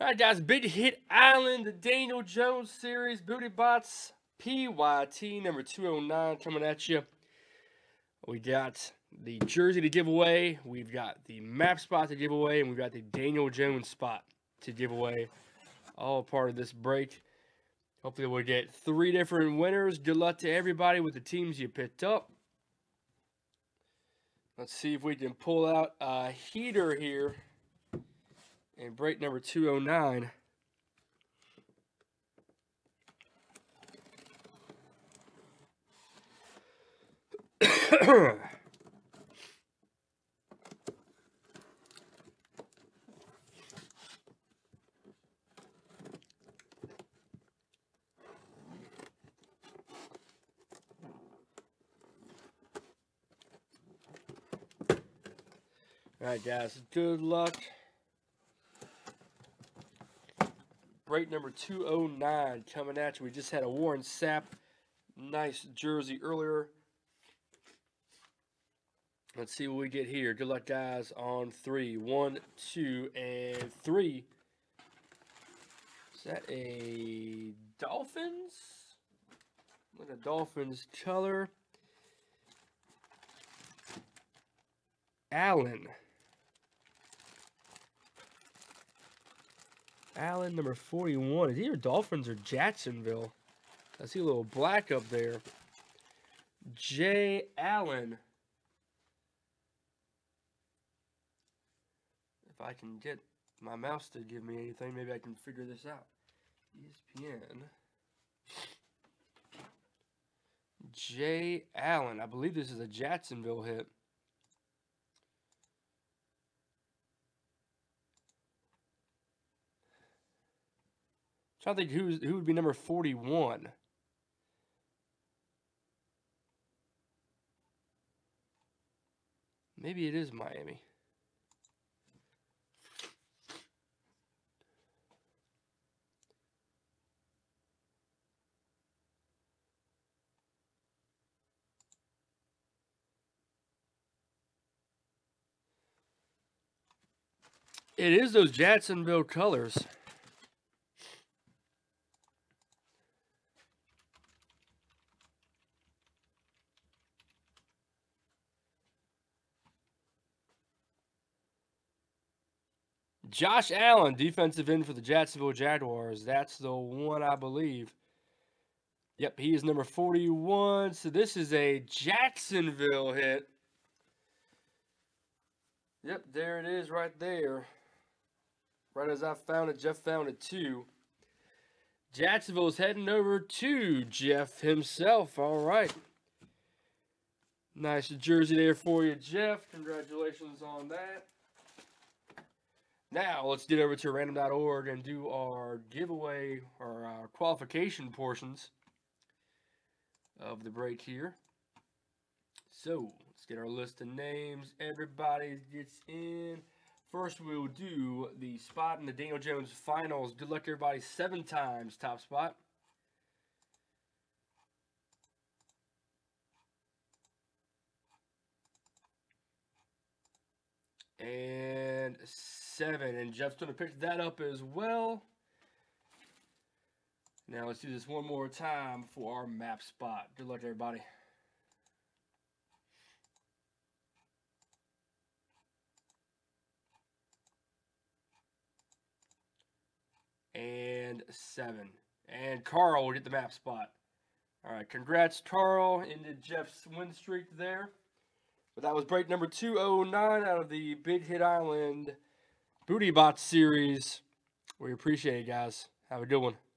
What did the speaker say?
All right, guys, Big Hit Island, the Daniel Jones Series, Booty Bots, PYT, number 209 coming at you. We got the jersey to give away, we've got the map spot to give away, and we've got the Daniel Jones spot to give away. All part of this break. Hopefully we'll get 3 different winners. Good luck to everybody with the teams you picked up. Let's see if we can pull out a heater here. And break number 209. All right, guys, good luck. Break number 209 coming at you. We just had a Warren Sap nice jersey earlier. Let's see what we get here. Good luck, guys, on 3. 1, 2, and 3. Is that a Dolphins? Look at Dolphins color. Allen, number 41. Is he either Dolphins or Jacksonville? I see a little black up there. Jay Allen. If I can get my mouse to give me anything, maybe I can figure this out. ESPN. Jay Allen. I believe this is a Jacksonville hit. I think who would be number 41. Maybe it is Miami. It is those Jacksonville colors. Josh Allen, defensive end for the Jacksonville Jaguars. That's the one, I believe. Yep, he is number 41. So this is a Jacksonville hit. Yep, there it is right there. Right as I found it, Jeff found it too. Jacksonville's heading over to Jeff himself. All right. Nice jersey there for you, Jeff. Congratulations on that. Now, let's get over to random.org and do our giveaway or our qualification portions of the break here. So, let's get our list of names. Everybody gets in. First, we will do the spot in the Daniel Jones finals. Good luck, everybody. 7 times top spot. And 7, and Jeff's going to pick that up as well. Now let's do this one more time for our map spot. Good luck, everybody. And 7, and Carl will get the map spot. All right, congrats, Carl. Ended Jeff's win streak there. But that was break number 209 out of the Big Hit Island Booty Bots series. We appreciate it, guys. Have a good one.